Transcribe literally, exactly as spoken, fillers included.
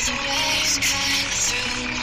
through the waves, cutting through.